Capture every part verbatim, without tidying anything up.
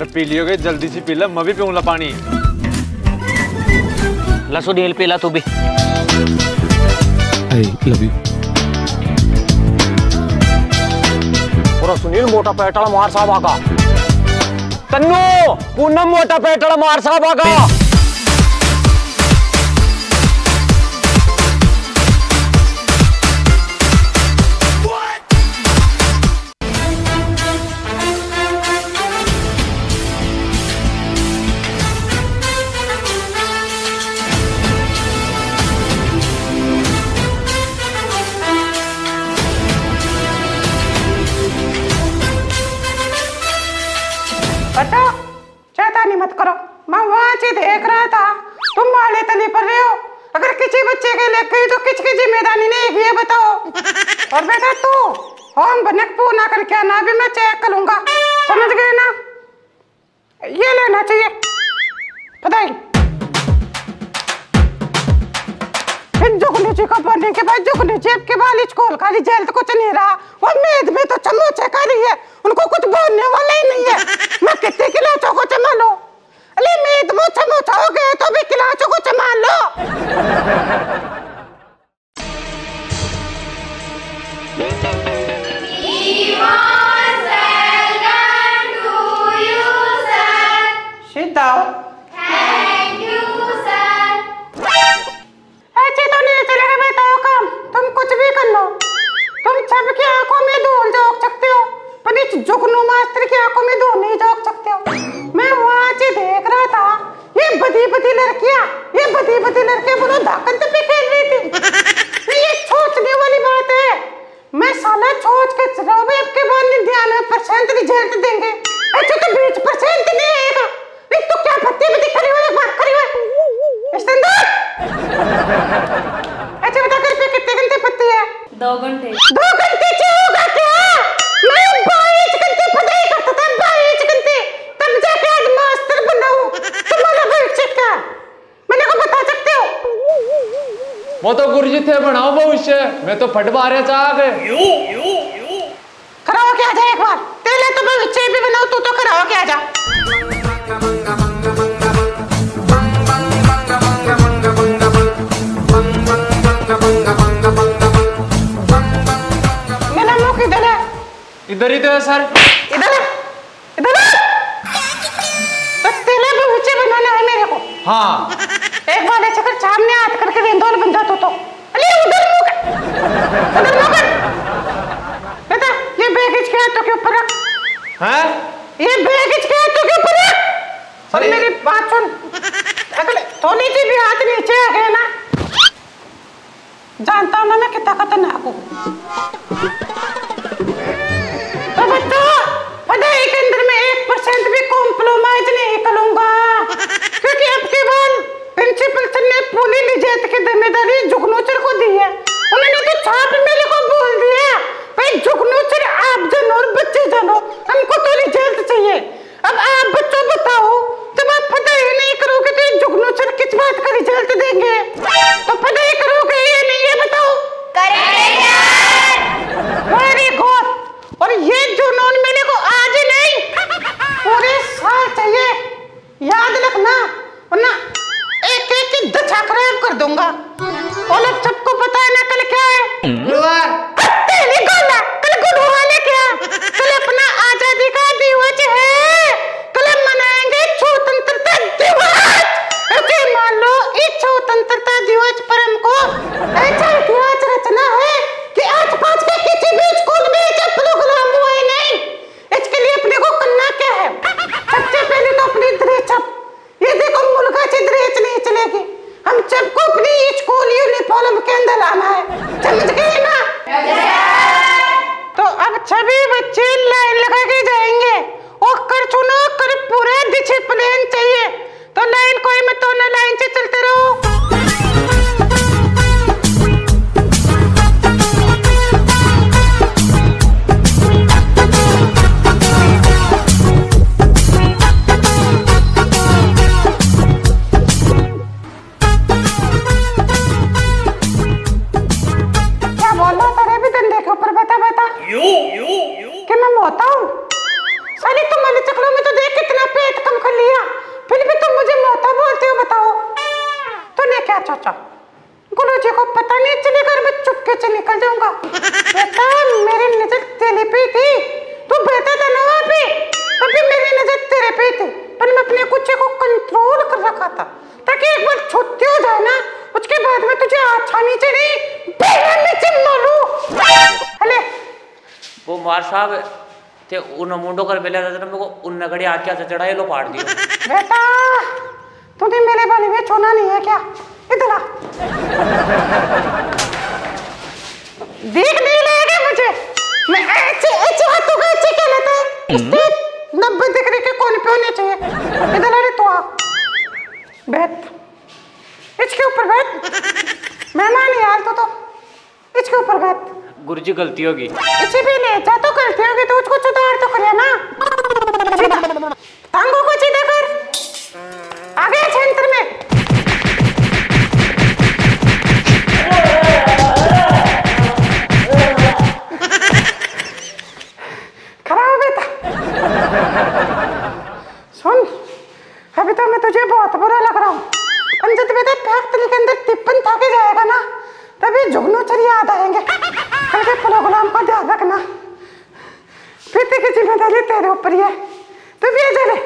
अरे पी लियोगे, जल्दी से पी ला, मैं भी पीऊंगा पानी। ला सुनील पी ला तू भी। I love you. पूरा सुनील मोटा पेटड़ा मार साहब आगा। तन्नू पूनम मोटा पेटड़ा मार साहब आगा। बता, शैतानी मत करो, मैं वहाँ से देख रहा था, तुम माले तले पर रहे हो। अगर किसी बच्चे के लग गई तो किसकी जिम्मेदारी ने एक ये बताओ। और बेटा तू होम बनक पूना कर क्या ना भी मैं चेक कर लूंगा, समझ गए ना? ये लेना चाहिए पताई जुगनू जी को बोलने के बाद जुगनू जेब के बाल खोल खाली जेल तो कुछ नहीं रहा। वो मेद में तो चम्मच खा रही है, उनको कुछ बोलने वाला ही नहीं है। मैं कितने किलो चोको चमा लो, अरे मेद में चम्मच हो गए तो भी किलो चोको चमा लो। Sit down. जुगनू मास्टर की आंखों में दूर नहीं झांक सकते हो। मैं वहाँ से देख रहा था, ये बदी बदी लड़कियाँ, ये बदी बदी लड़के बोलो धाकड़ पे खेल रही थी। ये सोचने वाली बात है। मैं साला सोच के चलाऊँ आपके बाल निन्यानवे परसेंट रिजल्ट देंगे, ऐसे तो बीस परसेंट नहीं आएगा। नहीं तो क्या भत्ते में दिखा रही हो, बात करी हो इस्तेंदर। अच्छा बता कर पे कितने घंटे पत्ती है? दो घंटे। दो घंटे से होगा क्या? मैं वो तो गुरुजी थे बनाओ भविष्य, मैं तो फटवारे चाक यू यू यू कराओ क्या जा एक बार तेरे तो भविष्य भी बनाओ तू तो कराओ क्या जा। मेरा मुख इधर है, इधर ही तो है सर, इधर है, इधर है। तो तेरे भविष्य बनाना है मेरे को। हाँ एक बार ऐसे कर सामने हाथ करके रेंदोल बन जाता तो अली उधर मुँह कर, उधर मुँह कर। बेटा ये बैग इसके हाथों के ऊपर रख। हाँ ये बैग इसके हाथों के ऊपर रख। और मेरी बात सुन, अगले थोड़ी सी भी हाथ नीचे आ गए ना, जानता हूँ ना मैं कितना खतरनाक हूँ। तो बच्चों पढ़ाई के अंदर मैं एक परसेंट भी कॉम्प्रोमाइज नहीं करूँगा, क्योंकि अब केवल प्रिंसिपल सर ने पूरी निजात की जिम्मेदारी जुगनू सर को दी है। उन्होंने तो छाप मेरे को बोल दिया भाई जुगनू सर आप जानो और बच्चे जानो, हमको तो रिजल्ट चाहिए। अब आप बच्चों बताओ जब आप पढ़ाई नहीं करोगे तो जुगनू सर किस बात का रिजल्ट देंगे? तो पढ़ाई करोगे या नहीं ये बताओ। Very good. और ये जुनून मेरे को आज नहीं कर लिया, फिर भी तुम मुझे मोटा बोलते हो। बताओ तूने क्या सोचा? गुरु जी को पता नहीं चलेगा मैं चुपके से निकल जाऊंगा। बेटा मेरी नजर तेरे पे थी, तू बैठा था ना वहाँ पे, तभी मेरी नजर तेरे पे थी, पर मैं अपने गुस्से को कंट्रोल कर रखा था ताकि एक बार छुट्टी हो जाए ना, उसके बाद में तुझे आछा नीचे नहीं नीचे मारू। अरे वो मार साहब ते उन मुंडो कर बेले रहते मेरे को उन नगड़ी आके आके चढ़ाए लो पाट दिया। बेटा तूने मेरे बारे में छोना नहीं है क्या? इधर आ। देख नहीं लेगा मुझे, मैं ऐसे ऐसे हाथों का ऐसे क्या लेता है इससे नब्बे डिग्री के कोण पे होने चाहिए। इधर आ रे तू, आ बैठ इसके ऊपर, बैठ मेहमान यार तो, तो इसके ऊपर बैठ। गुरुजी गलती होगी, इसी भी ले जा, तो गलती होगी तो उसको सुधार तो करिए ना। टांगों को सीधा कर, आगे सेंटर में। खड़ा हो बेटा। सुन अभी तो मैं तुझे बहुत बुरा लग रहा हूँ, पंजत बेटा पैक तेरे के अंदर तिप्पन था के जाएगा ना, तभी जुगनू चली याद आएंगे। हल्के पुला गुलाम को ध्यान रखना, फिर तेरी जिम्मेदारी तेरे ऊपर ही है, तू भी चले।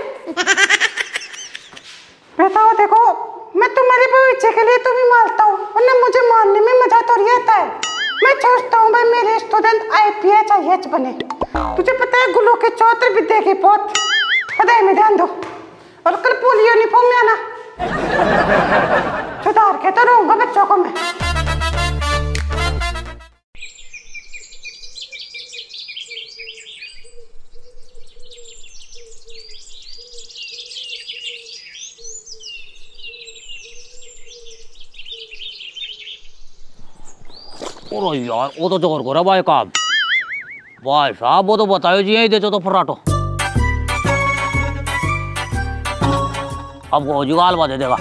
बेटा देखो मैं तुम्हारे भविष्य के लिए तुम्हें मारता हूँ, वरना मुझे मारने में मजा तो नहीं आता है। मैं सोचता हूँ भाई मेरे student I P S I A S बने। तुझे पता है गुल्लू के चौथे विद्या की पोत, पढ़ाई में ध्यान दो और कल पूरी यूनिफॉर्म में आना। सुधार के तो रहूँगा बच्चों को मैं। और यार वो तो जोर गोरा भाई काम भाई साहब, वो तो बताओ जी यही दे तो फराटो अब वो जुगाल बा दे देगा।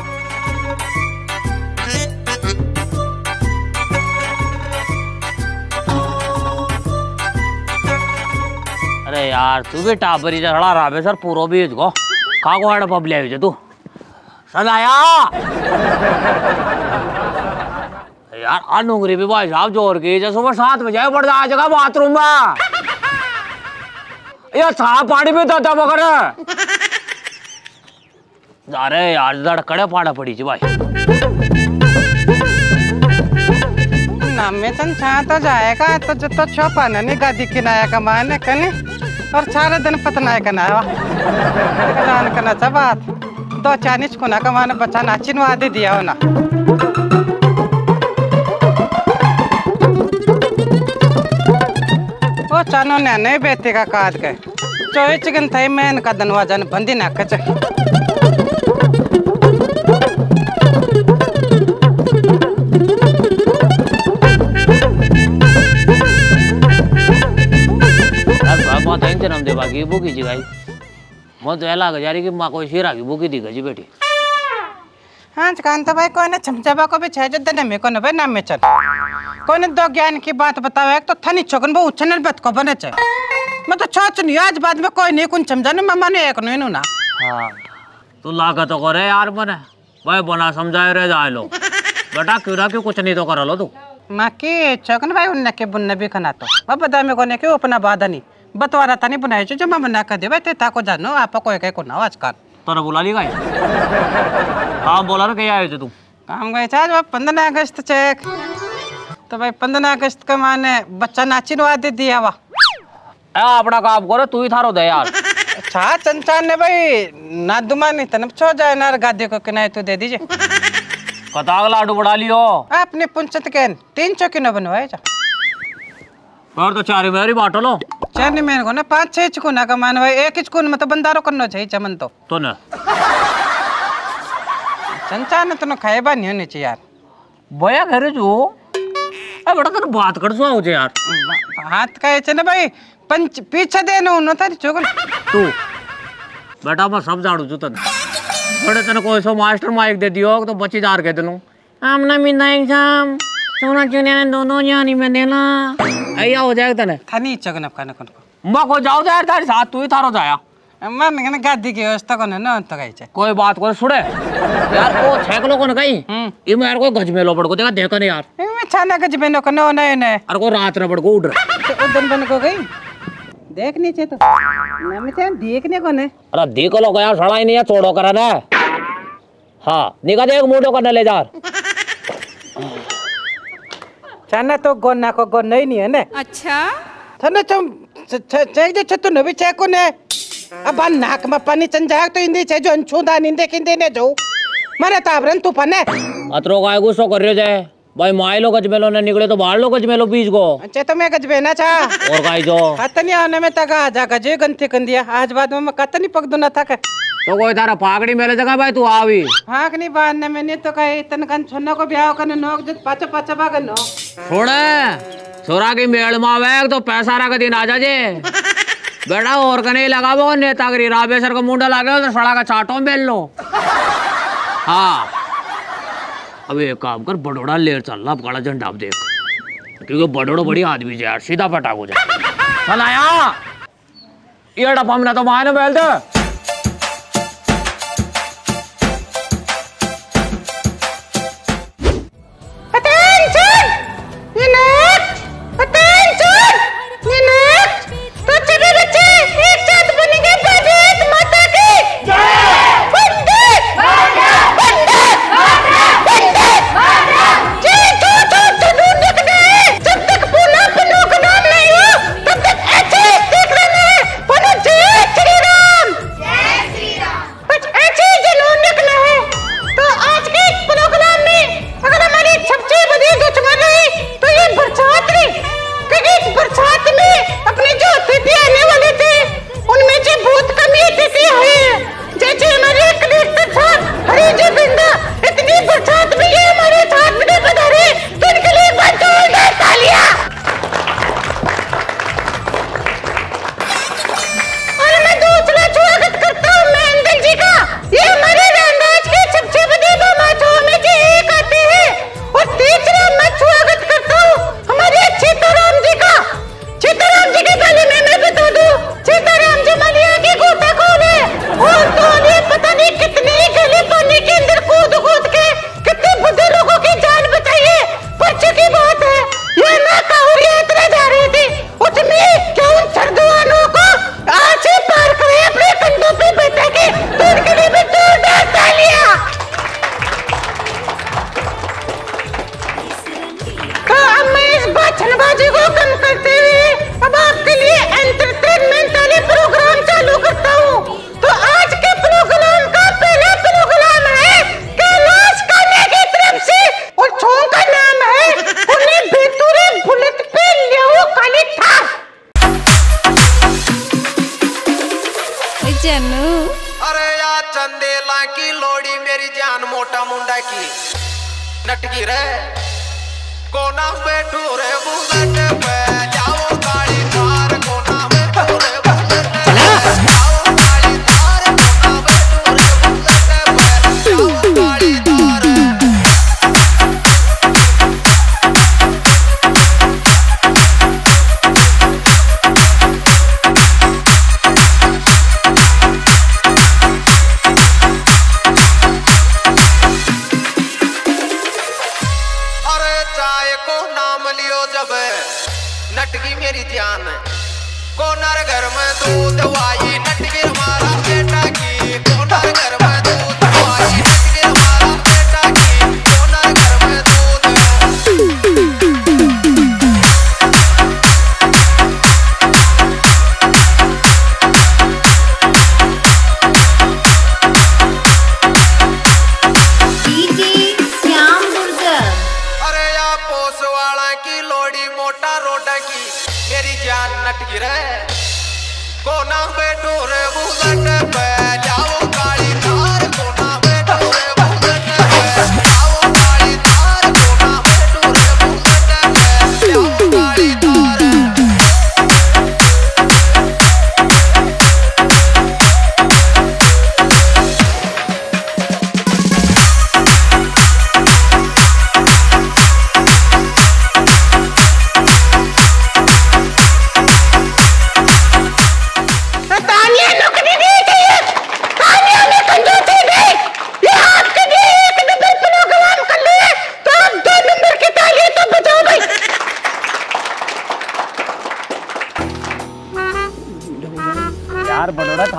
अरे यार तू भी टाबरी जड़ा राबे सर पूरो भी इसको खा को हड़ पब लिया तू सदाया। यार आनुंगरी भी भाई साहब जोर की सुबह सात बजे पड़ जा जगह बाथरूम में यार साफ पानी भी देता मगर जा रहे यार धड़कड़े पाड़ा पड़ी जी भाई नामे तन छा तो जाएगा तो जो तो छो पाना नहीं गादी किनाया कमाने कने और सारा दिन पतना कनाया कनान कना सब बात तो चानिस कोना कमाने बचाना चिनवा दे दिया हो ना। चानो ने नहीं बेटे का काट के चोई चिकन थाई मैं इनका धनवाजा ने बंदी ना कच नाम देवा की बुकी जी भाई मत तो लाग जा रही कि माँ कोई शीरा की बुकी दी गई बेटी। हाँ चकान तो भाई कोई ना चमचाबा को भी छह जो दने में को ना भाई नाम में चल कोने दो ज्ञान की बात बतावे तो थनी छोकन बहु उछनर बात को बने छे मैं तो छोच नहीं आज बाद में कोई नहीं कुन समझाने मामा ने एक नहीं ना। हां तू लागा तो करे यार बने भाई बना समझाए रे जा लो बेटा क्यूरा क्यों कुछ नहीं तो कर लो तू मां के छोकन भाई उनने के बुनने भी खाना तो मैं बता में कोने के अपना बाधा नहीं बतवारा था नहीं बनाए जो मामा ना कर दे भाई ते था को जानो आप कोई कह को ना आज कर तोरा बुला ली गई। हां बोला रे के आयो छे तू काम गए छे बाप पंद्रह अगस्त चेक तो भाई पंद्रह अगस्त का माने बच्चा नाचिन वा दे दिया वा ए आपड़ा काम करो तू ही थारो दे यार। अच्छा चंचन ने भाई ना दुमानी तन छो जाए ना गादे को किनाए तो दे दीजिए कताग लाडू बढ़ा लियो आपने पंचत के तीन सौ किलो बनवाए जा और तो चार मेरी बांट लो चार मेरे को ना पांच छह चुको ना कमान भाई एक ही चुकोन में तो बंदारो करनो चाहिए चमन तो तो ना चंचन तनो खाए बा नहीं होने चाहिए यार भया घर जो अब बड़ा कर बात कर सो आउजे यार बात का है ना भाई पंच पीछे देनो उनो थारी चोगल तू बेटा मैं सब जाड़ू जो तन थोड़े तन कोई सो मास्टर माइक दे दियो तो बची जार के देनु आमना मिना एग्जाम सोना जूनियर दोनों जानी में देना आया हो जाएगा तने थानी चगन अपना कन को मां को जाओ यार थारे साथ तू ही थारो जाया मन गादी की व्यवस्था को ना तो गई कोई बात को सुड़े यार को छेकलो को न गई ई मार को गजमेलो पड़ को देखा देखो नहीं यार मैं छाना गजमेलो को न न न और को रात न पड़ को उड़ तो दिन बन को गई देखनी छे तो मैं में छे देखने को ने अरे देख लो गया सड़ा ही नहीं है छोड़ो करा ना हां निका देख मुडो को न ले जा छाना तो गोना को गो नहीं नहीं है ने अच्छा थाना तुम चेक दे छतो न भी चेक को ने अब नाक में पानी चन जाए तो इंदे छे जो अंछुदा निंदे किंदे ने जो मारे तावरन तूफान है अतरो गाय गुस्सो कर रयो जाए भाई माइलो गजमेलो ने निकले तो बाहर लो गजमेलो बीज को अच्छे तो मैं गजबेना चा और गाय जो खतनी आने में तगा आजा गजे गंथे कंदिया आज बाद में मैं कतनी पक दो ना था के तो कोई थारा पागड़ी मेले जगह भाई तू आवी हाक नहीं बांधने मैंने तो कहे तन कन छन्नो को ब्याह कने नोक जत पाचा पाचा बाग नो छोड़े छोरा की मेल मावे तो पैसा रा का दिन आ जा जे बेटा और कने लगावो नेतागिरी राबेसर को मुंडा लागे तो सड़ा का चाटो बेल लो हाँ अब एक काम कर बड़ोड़ा लेर चल ला काला झंडा आप देख क्योंकि बड़ोड़ो बड़ी आदमी है यार सीधा पटाक हो जाए चल आया ये डफा हमने तो माने बेल दे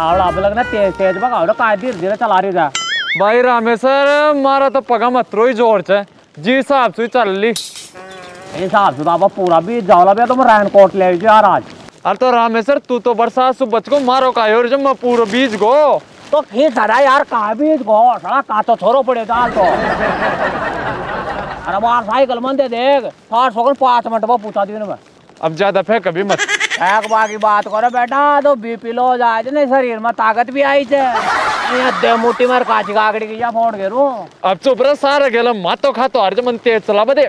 आवड़ आप लगना तेज तेज बघ आवड़ काय धीरे धीरे चला रही जा भाई रामेश्वर मारा तो पगा मतरो ही जोर छ जी साहब सुई चल ली ए साहब सुदा अब पूरा भी जावला बे तो रायन कोट ले जो यार आज अरे तो रामेश्वर तू तो बरसात सु बच को मारो कायो और जब पूरा बीज गो तो फिर जरा यार का बीज गो साला का तो छोरो पड़े दाल तो अरे मार साइकिल मन दे देख पांच सौ पांच मिनट में पूछा दी मैं अब ज्यादा फेंक कभी मत एक बाकी बात करो बेटा तो बीपी लो जाए नहीं शरीर में ताकत भी आई थे दे मोटी मार काची कागड़ी की या फोड़ गेरू अब चुप रहा सारा गेला मातो खातो हर जमन तेज चला बदे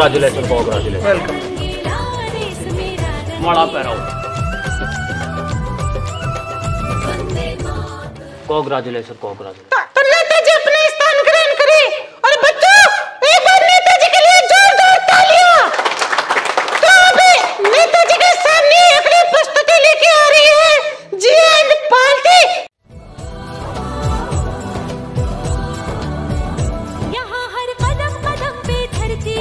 Congratulations, congratulations. Welcome. माड़ा पैराओ। Congratulations, congratulations. तो नेताजी अपने स्थान ग्रहण करे और बच्चों एक बार नेताजी के लिए जोरदार तालियां। तो अभी नेताजी के सामने अपनी पुस्तकें लेके आ रही है जी एंड पार्टी। यहाँ हर कदम कदम पे धरती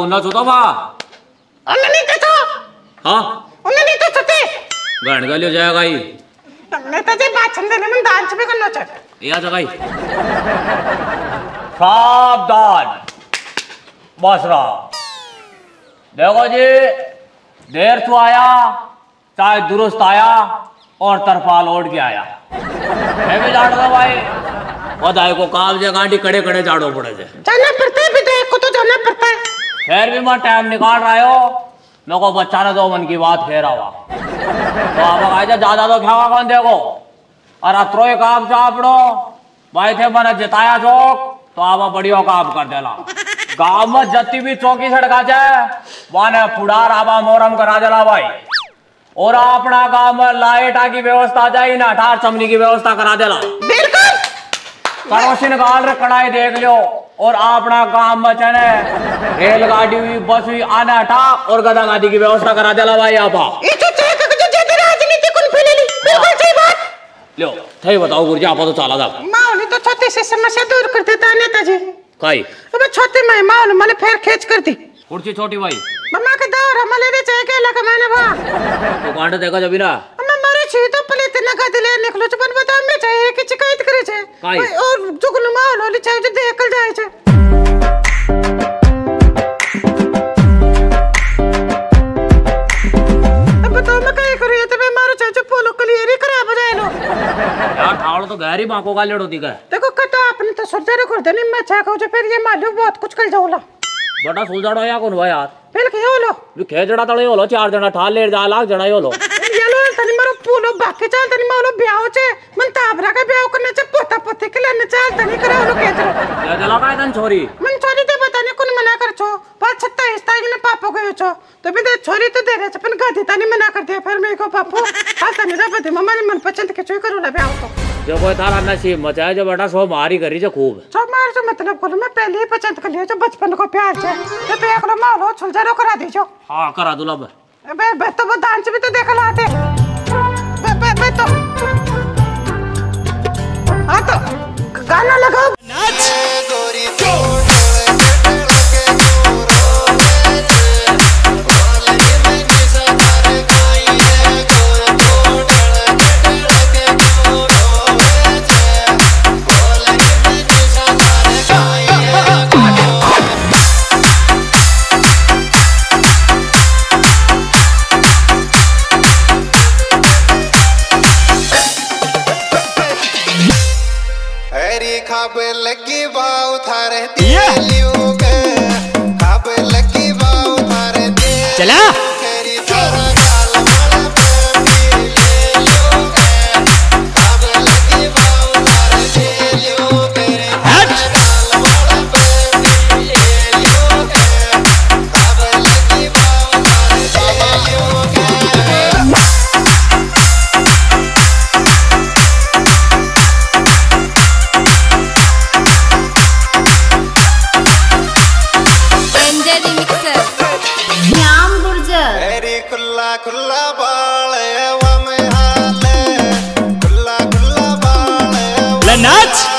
उन्ना चुता बा उन्ना नहीं कचो हाँ उन्ना नहीं तो चुते गांड गालियों जाएगा ही नेताजी बात चंदे ने मन दांच पे करना चाहे या जगाई सावधान बासरा देखो जी देर से आया चाहे दुरुस्त आया और तरफाल ओढ़ के आया मैं भी जाड़ रहा भाई बधाई को काबजे गांडी कड़े कड़े जाड़ो पड़े थे जाना पड़ता है विधायक को तो जाना पड़ता है फिर भी मैं टाइम निकाल रहा हो मेरे को बच्चा ने दो मन की बात फेर आवा तो आप ज्यादा तो खेवा कौन देखो अरे अतरो काम चापड़ो भाई थे मैंने जिताया चौक तो आप बढ़िया काम कर देला गांव में जती भी चौकी सड़का जाए माने फुडार आवा मोहरम करा देला भाई और अपना गांव में लाइटा की व्यवस्था जाए ना अठार चमनी की व्यवस्था करा देला पड़ोसी निकाल रहे कड़ाई देख लियो और अपना काम बचने रेलगाड़ी हुई बस हुई आना हटा और गधा गाड़ी की व्यवस्था करा देला भाई आपा। इस चेक जो जैसे राजनीति कुल फैले ली बिल्कुल सही बात। लो थे बताओ गुर्जा आप तो चला था माहौल तो छोटी सी समस्या दूर कर देता नेताजी काई अबे छोटी मैं माहौल मले फेर खेच करती कुर्सी छोटी भाई मम्मा के दौर हमले ने चाहे के लगा मैंने बा तो कांड देखो जब ना मैं मारे छी तो पले तना का दिले निकलो चुपन बताओ मैं चाहे की शिकायत करे छे भाई और जुगन माहौल होली चाहे जो देखल जाए छे अब बताओ मैं काय करू ये तो मैं मारो चाहे जो पोलो क्लियर खराब हो जाए लो यार ठाड़ तो गहरी बांकों का लेड़ होती का देखो कटा अपने तो सुलझाने को देनी मैं छाको जो फिर ये मालूम बहुत कुछ कर जाऊला बड़ा सुलझाड़ो या कौन भाई यार फिर के होलो जो खेजड़ा तळे होलो चार जना ठाल ले जा लाख जणा होलो ये लो तनी मारो पूलो बाकी चाल तनी मारो ब्याह छे मन ताबरा का ब्याह करने छे पोता पोती के लेने चाल तनी करा होलो खेजड़ो जा जला काय तन छोरी मन छोरी ते बताने कोन मना कर छो पर छत्ता हिस्सा ने पापो गयो छो तो भी छोरी तो देरे छे पण गादी तनी मना कर दे फिर मेको पापो हां तनी जा बते मम्मा ने मन पसंद के छोई करो ना ब्याह तो जो कोई थारा नसीब मचाए जो बेटा सो मारी करी जो खूब सो मार जो मतलब को मैं पहले ही पसंद कर लियो जो बचपन को प्यार छे तो पे एकलो मालो छुलझारो करा दीजो हां करा दूला बे बे बे तो दान से भी तो देख लाते बे बे बे तो हां तो गाना लगाओ नाच गोरी तोड़ लगे मोर वाले में जैसा मार गई गोर तोड़ लगे मोर लगी बाव थारे दिलियों के खाबे लगी बाव थारे दिल चला तेरी तरह गाल वाला प्रेमी दिलियों के खाबे लगी बाव थारे दिलियों तेरी तरह गाल वाला प्रेमी दिलियों के खाबे लगी बाव थारे दिलियों के खुला बाल है वह में हाल है खुला खुला बाल है नाच